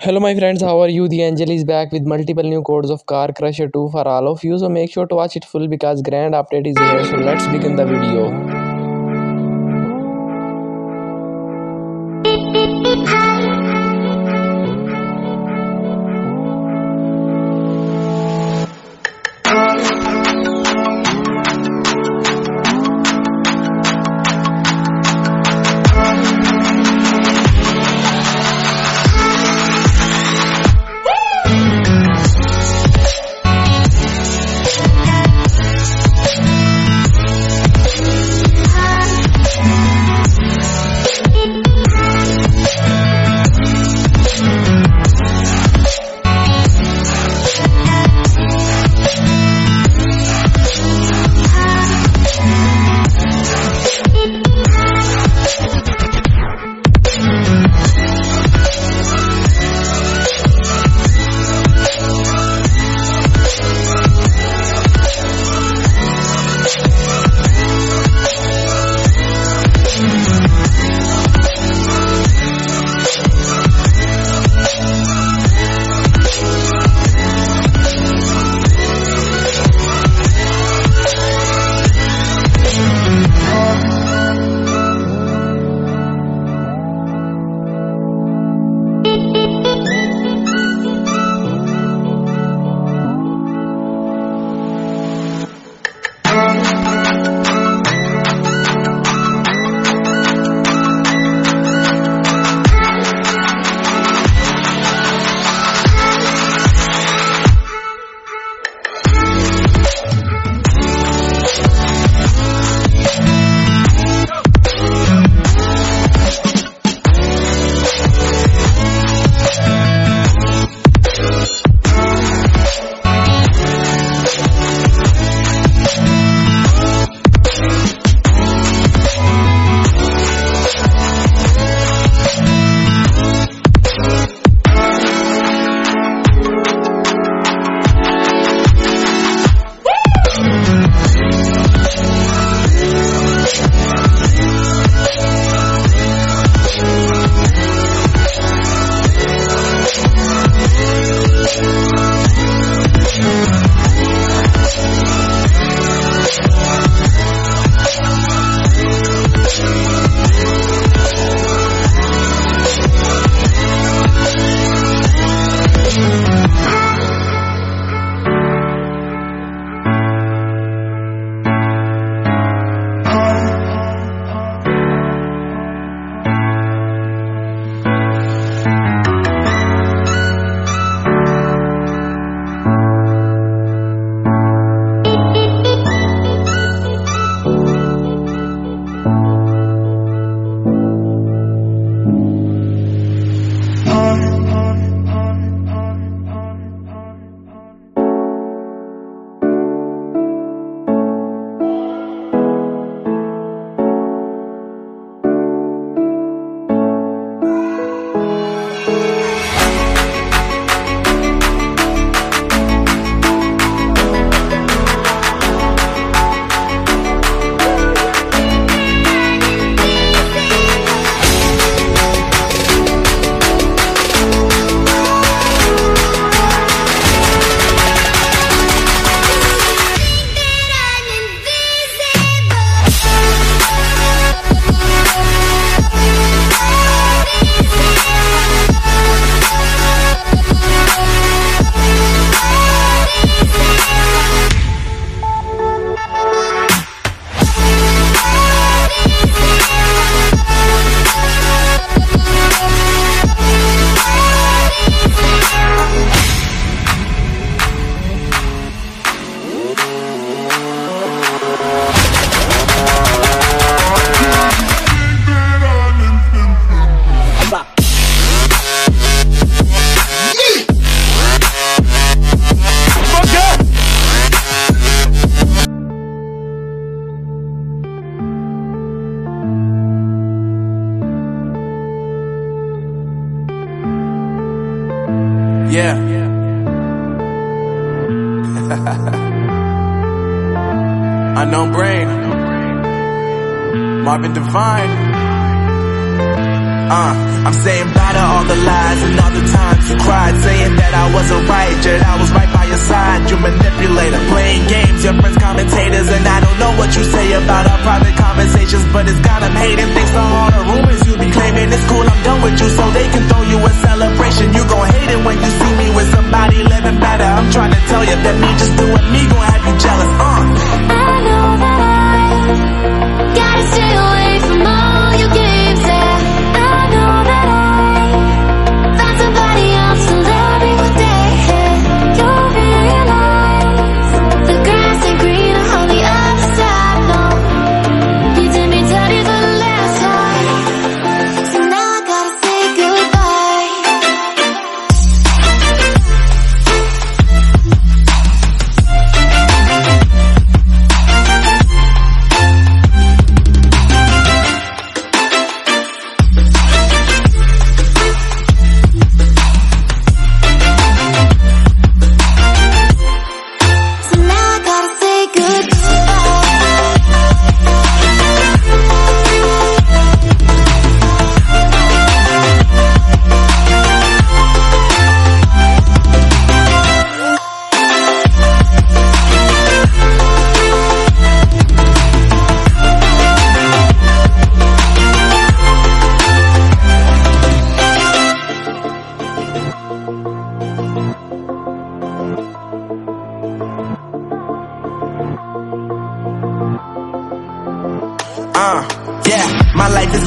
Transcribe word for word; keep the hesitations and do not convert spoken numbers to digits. Hello my friends, how are you? The Angel is back with multiple new codes of Car Crusher two for all of you, so make sure to watch it full because grand update is here. So let's begin the video. Yeah. Unknown brain. Marvin Divine. Uh, I'm saying bye to all the lies and all the times you cried, saying that I wasn't right, yet I was right by your side. You manipulator, playing games, your friends commentators, and I don't know what you say about our private conversations, but it's got them hating. Thanks to all the rumors you be claiming, it's cool, I'm done with you, so they can throw you a celebration. You gon' hate it when you see me with somebody living better. I'm trying to tell you that me just doing me gon' have you jealous. Uh, I know that I gotta stay away from all your games. Uh, yeah, my life is